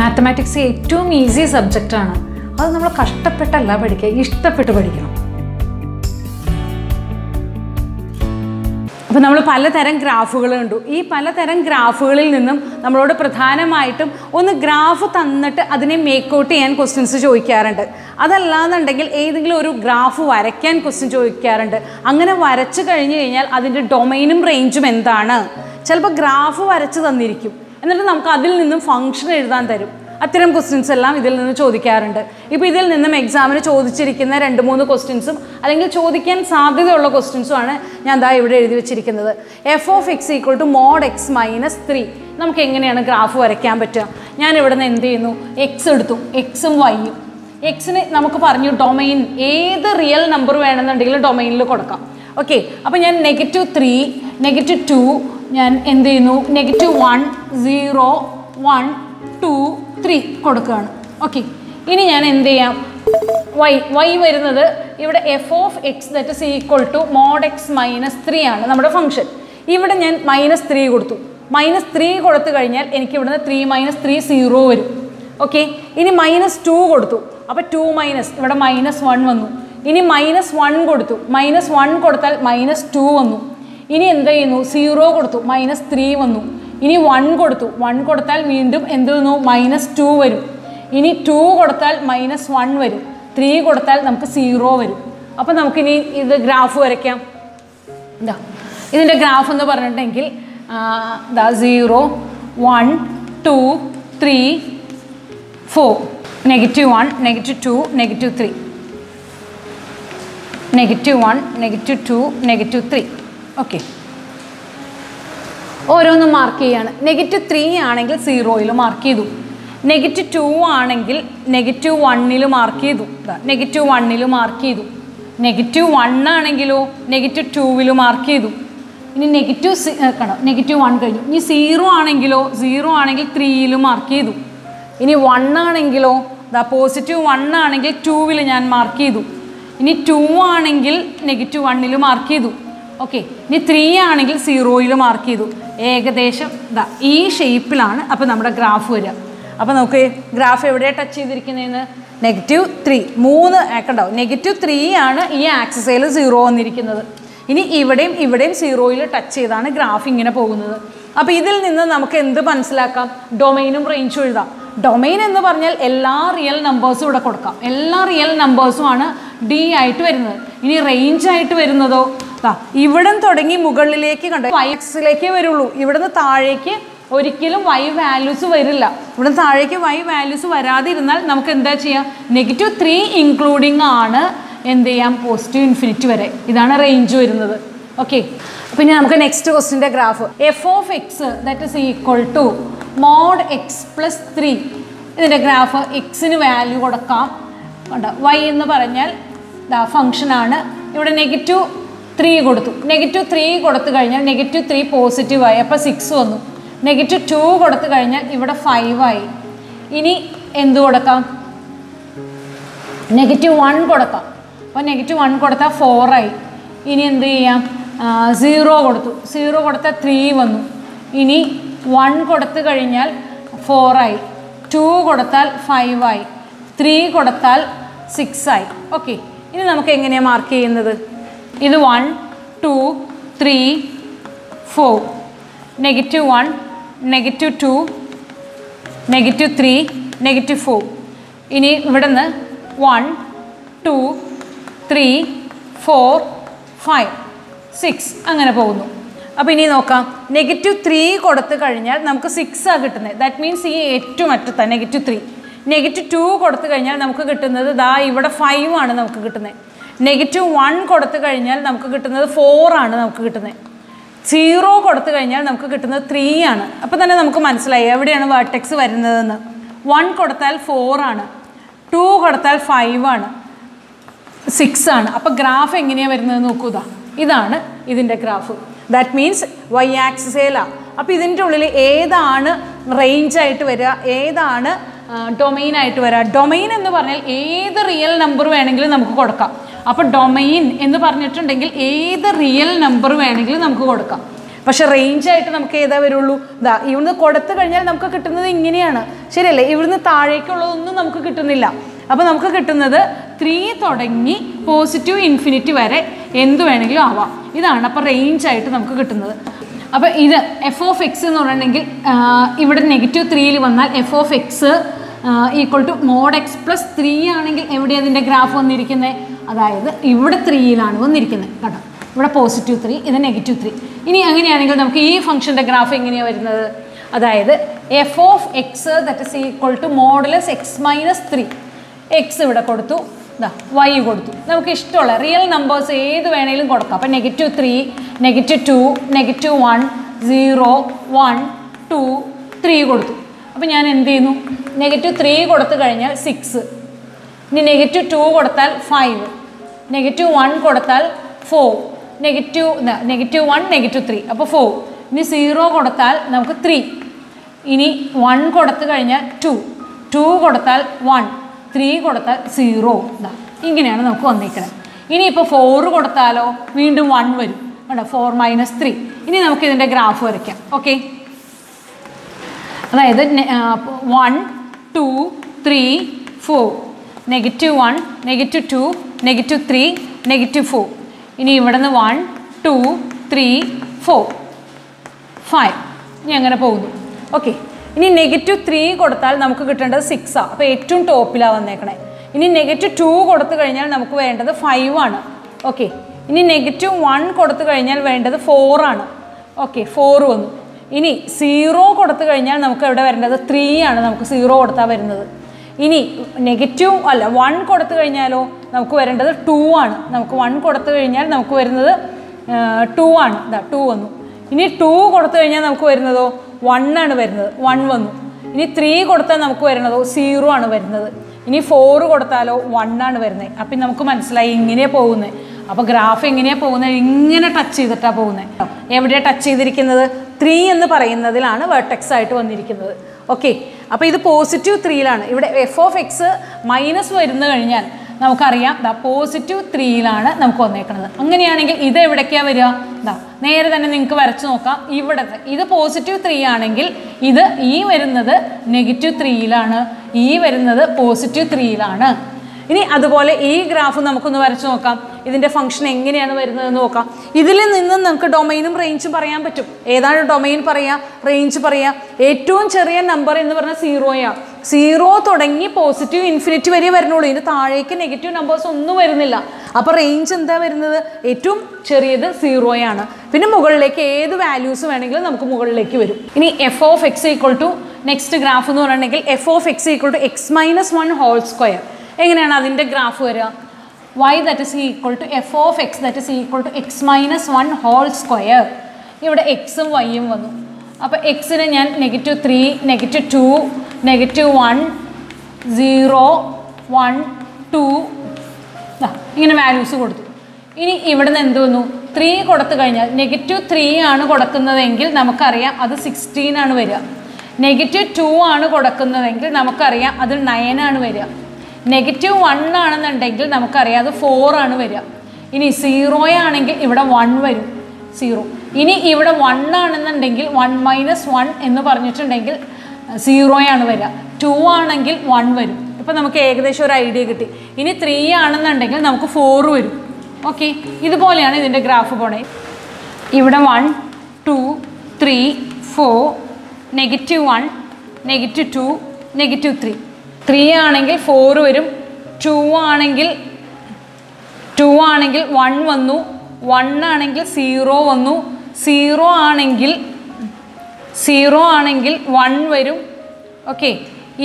Mathematics is a too easy subject. That's why we have to learn about it. We have to graph. We have to graph. We have to graph. And then we have a function. We have a question. We have a question. If we have an exam, we have two questions. F of x equal to mod x minus 3. We have a graph. We have x. X and y. X is the domain. This real number is the domain. Okay. So, negative 3, negative 2. Negative 1, 0, 1, 2, 3. Okay. Now, y f of x that is equal to mod x minus 3. Our function. Here I have minus 3. Minus 3 is 3 minus 3 is 0. Okay. Now, minus 2. So, 2 minus. Here minus 1. Now, minus 1. Minus 1 is minus 2. This is 0, minus 3. This is 1. 1 minus 2. This is 2 minus 1. 3 is 0. Now, this graph. This is the graph. 0, 1, 2, 3, 4. Negative 1, negative 2, negative 3. Negative 1, negative 2, negative 3. Okay. Oronnu mark cheyana. Negative 3 anengil 0 il mark cheyidu. Negative 2 anengil negative 1 il mark cheyidu. Negative 1 il mark cheyidu. Negative 1 anengilo negative 2 il mark cheyidu. Ini negative kada negative 1 kanu. Ini 0 anengil 3 il mark cheyidu. Ini 1 anengilo da positive 1 anengil 2 il njan mark cheyidu. Ini 2 anengil negative 1 il mark cheyidu. Okay, you 3 and 0 is marked. This is shape. Then graph. Then graph touch negative 3. 3. Negative 3 and axis is 0. This is 0 touch graph. Now, we will domain and range. Domain is all real numbers. All real numbers are D. This range is even തുടങ്ങി മുകളിലേക്ക് കണ്ട y axis ലേക്ക് വരുള്ളൂ ഇവിടന്ന് താഴേക്ക് ഒരിക്കലും y values വരില്ല ഇവിടന്ന് താഴേക്ക് y values വരാതിരുന്നാൽ നമുക്ക് എന്താ ചെയ്യാം -3 ഇൻക്ലൂഡിംഗ് ആണ് എന്ത് ചെയ്യാം പോസിറ്റീവ് ഇൻഫിനിറ്റി വരെ ഇതാണ് റേഞ്ച് വരുന്നത് ഓക്കേ അപ്പോൾ ഇനി നമുക്ക് നെക്സ്റ്റ് ക്വസ്റ്റ്യന്റെ graph f of x that is equal to mod x plus 3 ഇതിന്റെ ഗ്രാഫ് x ന് വാല്യൂ കൊടുക്കാം കണ്ട y എന്ന് പറഞ്ഞാൽ ദാ ഫംഗ്ഷൻ ആണ് ഇവിടെ -3 Negative 3 negative 3 positive y, 6 negative 2 5 y. This negative 1 negative 1 4 y. This 0 0 3 this 1 4 y. 2 5 y. 3 6 y. Okay. This is mark. This 1, 2, 3, 4. Negative 1, negative 2, negative 3, negative 4. This 1, 2, 3, 4, 5, 6. Now, negative 3 is 6. That means this is negative 3. Negative 2 is 5. Negative 1 കൊടുത്തു കഴിഞ്ഞാൽ നമുക്ക് കിട്ടുന്നത് 4 ആണ് നമുക്ക് കിട്ടുന്നത് 0 കൊടുത്തു കഴിഞ്ഞാൽ നമുക്ക് കിട്ടുന്നത് 3 ആണ് അപ്പോൾ തന്നെ നമുക്ക് മനസ്സിലായി എവിടെയാണ് വെർട്ടെക്സ് വരുന്നത് എന്ന് 1 കൊടുത്താൽ 4 ആണ് 2 കൊടുത്താൽ 5 ആണ് 6 ആണ് അപ്പോൾ ഗ്രാഫ് എങ്ങനെയാ വരുന്നത് നോക്കൂ ദാ ഇതാണ് ഇതിന്റെ graph that means y axis ഏലാ അപ്പോൾ ഇതിന്റെ ഉള്ളിൽ ഏതാണ് റേഞ്ച് ആയിട്ട് വരിക ഏതാണ് domain ആയിട്ട് വരിക domain എന്ന് പറഞ്ഞാൽ ഏത് റിയൽ നമ്പർ വേണമെങ്കിലും നമുക്ക് കൊടുക്കാം അപ്പോൾ domain എന്ന് പറഞ്ഞിട്ടുണ്ടെങ്കിൽ ഏത് റിയൽ നമ്പർ വേണമെങ്കിലും നമുക്ക് കൊടുക്കാം പക്ഷേ റേഞ്ച് ആയിട്ട് നമുക്ക് ഏതാ വരുള്ളൂ? ദാ ഇവിടുന്ന് കൊടുത്തു കഴിഞ്ഞാൽ നമുക്ക് കിട്ടുന്നത് ഇങ്ങനെയാണ്, ശരിയല്ലേ? ഇവിടുന്ന് താഴേക്കുള്ളതൊന്നും നമുക്ക് കിട്ടുന്നില്ല. അപ്പോൾ നമുക്ക് കിട്ടുന്നത് 3 തുടങ്ങി പോസിറ്റീവ് ഇൻഫിനിറ്റി വരെ എന്ത് വേണമെങ്കിലും ആവാം. ഇതാണ് അപ്പോൾ റേഞ്ച് ആയിട്ട് നമുക്ക് കിട്ടുന്നത്. അപ്പോൾ ഇത് എഫ് ഓഫ് എക്സ് എന്ന് പറഞ്ഞിട്ടുണ്ടെങ്കിൽ ഇവിടെ നെഗറ്റീവ് 3യിൽ വന്നാൽ f of x equal to mod x plus 3 ആണെങ്കിൽ എവിടെയാണ് ഇതിൻ്റെ ഗ്രാഫ് വന്നിരിക്കുന്നത്? അതായത് ഇവിടെ 3യിലാണ് വന്നിരിക്കുന്നത്. കേട്ടോ, ഇവിടെ പോസിറ്റീവ് 3, ഇത് നെഗറ്റീവ് 3. ഇനി അങ്ങനെയാണെങ്കിൽ നമുക്ക് ഈ ഫംഗ്ഷൻ്റെ ഗ്രാഫ് എങ്ങനെയാണ് വരുന്നത്? അതായത് f of x that is equal to modulus x minus 3. X ഇവിടെ കൊടുത്തു, ഇതാ വൈ കൊടുത്തു. നമുക്ക് ഇഷ്ടമുള്ള റിയൽ നമ്പേഴ്സ് ഏത് വേണമെങ്കിലും കൊടുക്കാം. അപ്പം നെഗറ്റീവ് 3, നെഗറ്റീവ് 2, നെഗറ്റീവ് 1, 0, 1, 2, 3 കൊടുത്തു. അപ്പം ഞാൻ എന്ത് ചെയ്യുന്നു? നെഗറ്റീവ് 3 കൊടുത്തു കഴിഞ്ഞാൽ 6, ഇനി നെഗറ്റീവ് 2 കൊടുത്താൽ 5, നെഗറ്റീവ് 1 കൊടുത്താൽ 4, നെഗറ്റീവ് 1, നെഗറ്റീവ് 3 അപ്പോൾ 4. ഇനി 0 കൊടുത്താൽ നമുക്ക് 3, ഇനി 1 കൊടുത്തു കഴിഞ്ഞാൽ 2, 2 കൊടുത്താൽ 1, 3 കൊടുത്താൽ 0. ഇങ്ങനെയാണ് നമുക്ക് വന്നിരിക്കുന്നത്. ഇനി ഇപ്പോൾ 4 കൊടുത്താലോ വീണ്ടും 1 വരും. കേട്ടോ, 4 - 3. ഇനി നമുക്ക് ഇതിൻ്റെ ഗ്രാഫ് വരയ്ക്കാം. ഓക്കെ, അതായത് 1, 2, 3, 4, -1, -2, -3, -4. ഇനി ഇവിടെ നിന്ന് 1, 2, 3, 4, 5. ഇനി അങ്ങനെ പോകുന്നു. ഓക്കെ, ഇനി -3 കൊടുത്താൽ നമുക്ക് കിട്ടേണ്ടത് 6ആണ്. അപ്പോൾ ഏറ്റവും ടോപ്പിലാണ് വന്നേക്കണേ. ഇനി -2 കൊടുത്തു കഴിഞ്ഞാൽ നമുക്ക് വേണ്ടത് 5 ആണ്. ഓക്കെ, ഇനി -1 കൊടുത്തു കഴിഞ്ഞാൽ വേണ്ടത് 4 ആണ്. ഓക്കെ, 4 വന്നു. ഇനി 0 കൊടുത്തു കഴിഞ്ഞാൽ നമുക്ക് ഇവിടെ വരേണ്ടത് 3 ആണ്. നമുക്ക് 0 കൊടുത്താൽ വരുന്നത്. ഇനി -1 കൊടുത്തു കഴിഞ്ഞാലോ നമുക്ക് വരേണ്ടത് 2 ആണ്. നമുക്ക് 1 കൊടുത്തു കഴിഞ്ഞാൽ നമുക്ക് വരുന്നത് 2 ആണ്. ഇതാ 2 വന്നു. ഇനി 2 കൊടുത്തു കഴിഞ്ഞാൽ നമുക്ക് വരുന്നതോ 1 ആണ് വരുന്നത്. 1 വന്നു. ഇനി 3 കൊടുത്താൽ നമുക്ക് വരുന്നതോ 0 ആണ് വരുന്നത്. ഇനി 4 കൊടുത്താലോ 1 ആണ് വരുന്നത്. അപ്പം നമുക്ക് മനസ്സിലായി ഇങ്ങനെയാണ് പോകുന്നത്. അപ്പോൾ ഗ്രാഫ് എങ്ങനെയാണ് പോകുന്നത്? ഇങ്ങനെ ടച്ച് ചെയ്തിട്ടാണ് പോകുന്നത്. എവിടെയാണ് ടച്ച് ചെയ്തിരിക്കുന്നത്? 3 എന്ന് പറയുന്നതിലാണ് വെർട്ടെക്സ് ആയിട്ട് വന്നിരിക്കുന്നത്. ഓക്കെ, അപ്പോൾ ഇത് പോസിറ്റീവ് 3യിലാണ്. ഇവിടെ എഫ് ഓഫ് എക്സ് മൈനസ് വരുന്നു കഴിഞ്ഞാൽ നമുക്കറിയാം ദാ പോസിറ്റീവ് 3യിലാണ് നമുക്ക് വന്നേക്കുന്നത്. അങ്ങനെയാണെങ്കിൽ ഇത് എവിടേക്കാണ് വരിക? ദാ നേരെ തന്നെ നിങ്ങൾക്ക് വരച്ച് നോക്കാം. ഇവിടത്തെ ഇത് പോസിറ്റീവ് 3 ആണെങ്കിൽ ഇത് ഈ വരുന്നത് നെഗറ്റീവ് 3യിലാണ്, ഈ വരുന്നത് പോസിറ്റീവ് 3യിലാണ്. ഇനി അതുപോലെ ഈ ഗ്രാഫ് നമുക്കൊന്ന് വരച്ച് നോക്കാം. ഇതിൻ്റെ ഫംഗ്ഷൻ എങ്ങനെയാണ് വരുന്നതെന്ന് നോക്കാം. ഇതിൽ നിന്ന് നമുക്ക് ഡൊമൈനും റേഞ്ചും പറയാൻ പറ്റും. ഏതാണ് ഡൊമൈൻ പറയുക, റേഞ്ച് പറയുക? ഏറ്റവും ചെറിയ നമ്പർ എന്ന് പറഞ്ഞാൽ 0 ആണ്. 0 തുടങ്ങി പോസിറ്റീവ് ഇൻഫിനിറ്റി വരെ വരുന്നുള്ളൂ. ഇതിന് താഴേക്ക് നെഗറ്റീവ് നമ്പേഴ്സ് ഒന്നും വരുന്നില്ല. അപ്പോൾ റേഞ്ച് എന്താ വരുന്നത്? ഏറ്റവും ചെറിയത് 0 ആണ്. പിന്നെ മുകളിലേക്ക് ഏത് വാല്യൂസ് വേണമെങ്കിലും നമുക്ക് മുകളിലേക്ക് വരും. ഇനി f of x equal to next graph എന്ന് പറഞ്ഞിട്ടുണ്ടെങ്കിൽ f of x equal to x - 1 whole square. എങ്ങനെയാണ് അതിൻ്റെ ഗ്രാഫ് വരിക? y that is equal to f of x that is equal to x - 1 whole square. ഇവിടെ എക്സും വൈയും വന്നു. അപ്പോൾ എക്സിന് ഞാൻ -3, -2, -1, 0, 1, 2 ഇങ്ങനെ വാല്യൂസ് കൊടുത്തു. ഇനി ഇവിടെ നിന്ന് എന്ത് വന്നു? 3 കൊടുത്തു കഴിഞ്ഞാൽ -3 ആണ് കൊടുക്കുന്നതെങ്കിൽ നമുക്കറിയാം അത് 16 ആണ് വരിക. -2 ആണ് കൊടുക്കുന്നതെങ്കിൽ നമുക്കറിയാം അത് 9 ആണ് വരിക. -1 ആണെന്നുണ്ടെങ്കിൽ നമുക്കറിയാം അത് 4 ആണ് വരിക. ഇനി 0 ആണെങ്കിൽ ഇവിടെ 1 വരും, 0. ഇനി ഇവിടെ 1 ആണെന്നുണ്ടെങ്കിൽ 1 - 1 എന്ന് പറഞ്ഞിട്ടുണ്ടെങ്കിൽ 0 ആണ് വരിക. 2 ആണെങ്കിൽ 1 വരും. ഇപ്പം നമുക്ക് ഏകദേശം ഒരു ഐഡിയ കിട്ടി. ഇനി 3 ആണെന്നുണ്ടെങ്കിൽ നമുക്ക് 4 വരും. ഓക്കെ, ഇതുപോലെയാണ് ഇതിൻ്റെ ഗ്രാഫ് പോണേ. ഇവിടെ 1, 2, 3, 4, -1, -2, -3. 3 ആണെങ്കിൽ 4 വരും. 2 ആണെങ്കിൽ 1 വന്നു. 1 ആണെങ്കിൽ 0 വന്നു. 0 ആണെങ്കിൽ 1 വരും. ഓക്കെ,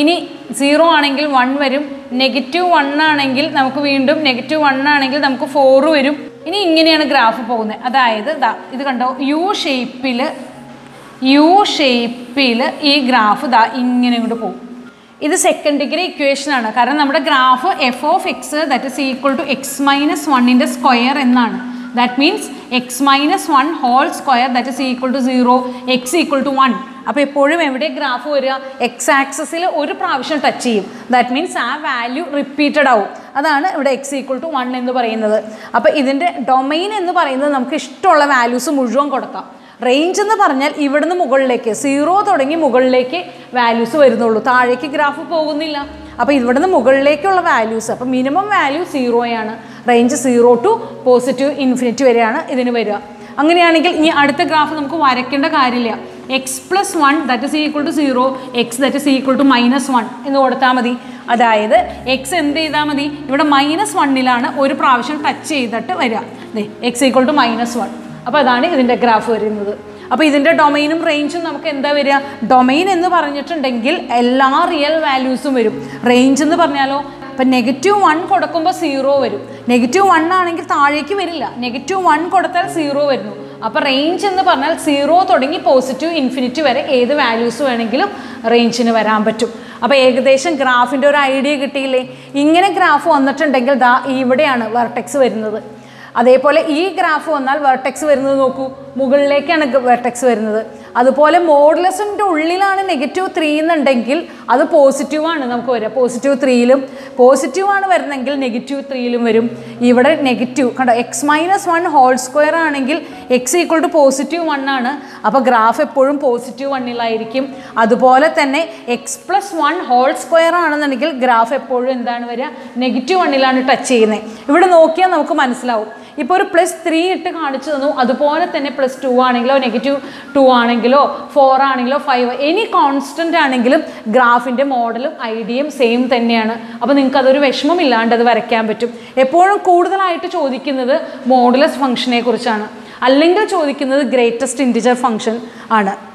ഇനി 0 ആണെങ്കിൽ 1 വരും. -1 ആണെങ്കിൽ നമുക്ക് വീണ്ടും -1 ആണെങ്കിൽ നമുക്ക് 4 വരും. ഇനി ഇങ്ങനെയാണ് ഗ്രാഫ് പോകുന്നത്. അതായത് ദാ ഇത് കണ്ടോ, യു ഷേപ്പിൽ ഈ ഗ്രാഫ് ദാ ഇങ്ങനെ ഇങ്ങോട്ട് പോകും. ഇത് സെക്കൻഡ് ഡിഗ്രി ഇക്വേഷനാണ്. കാരണം നമ്മുടെ graph f of x that is equal to x - 1ൻ്റെ സ്ക്വയർ എന്നാണ്. That means x - 1 whole square that is equal to 0, x = 1. അപ്പോൾ എപ്പോഴും എവിടെ ഗ്രാഫ് വരിക? എക്സ് ആക്സസിൽ ഒരു പ്രാവശ്യം ടച്ച് ചെയ്യും. ദാറ്റ് മീൻസ് ആ വാല്യൂ റിപ്പീറ്റഡ് ആവും. അതാണ് ഇവിടെ x = 1 എന്ന് പറയുന്നത്. അപ്പോൾ ഇതിൻ്റെ ഡൊമൈൻ എന്ന് പറയുന്നത് നമുക്ക് ഇഷ്ടമുള്ള വാല്യൂസ് മുഴുവൻ കൊടുക്കാം. range ennu parnal ividu mugallilekku 0 thodangi mugallilekku values varunullu taazhekku graph pogunnilla appo ividu mugallilekkulla values appo minimum value 0 aanu range 0 to positive infinity vareyana idinu varuva anganeyanengil ini adutha graph namukku varakkenda karyilla x plus 1 that is equal to 0, x that is equal to minus 1. In the order thamadi, that is x and the thamadi, you have minus 1 nilana, or provision touch that x equal to minus 1. Upon that is the graph. Upon the domain and range, domain in the parameter dengle, all real values. Range in the parnalo. But negative 1 kodakkumba 0 varu. Negative 1 aanengil taalekku varilla. Negative 1 kodathal 0 varunu. Appo range ennu parnal 0 thodangi positive infinity vare edu values venengilum range nu varan pattum. Appo ekadesham graph inde oru idea kittille. Ingane graph vannittundengil da ivideyaanu vertex varunathu. അതേപോലെ ഈ graph വന്നാൽ vertex വരുന്നത് നോക്കൂ മുകളിലേക്കാണ് vertex വരുന്നത് അതുപോലെ മോഡുലസിന്റെ ഉള്ളിലാണ് -3 എന്നുണ്ടെങ്കിൽ അത് പോസിറ്റീവ് ആണ് നമുക്ക് വരിക പോസിറ്റീവ് 3 ലും പോസിറ്റീവ് ആണ് വരുന്നെങ്കിൽ -3 ലും വരും ഇവിടെ നെഗറ്റീവ് കണ്ടോ x - 1 ഹോൾ സ്ക്വയർ ആണെങ്കിൽ x = പോസിറ്റീവ് 1 ആണ് അപ്പോൾ ഗ്രാഫ് എപ്പോഴും പോസിറ്റീവ് 1 ൽ ആയിരിക്കും അതുപോലെ തന്നെ x + 1 ഹോൾ സ്ക്വയർ ആണെന്നുണ്ടെങ്കിൽ ഗ്രാഫ് എപ്പോഴും എന്താണ് വരിക -1 ലാണ് ടച്ച് ചെയ്യുന്നത് ഇവിടെ നോക്കിയാൽ നമുക്ക് മനസ്സിലാവും If you plus 3 it is plus 2 or negative 2 or 4 or 5 any constant graph in the model IDM same then you can't do it modulus function greatest integer function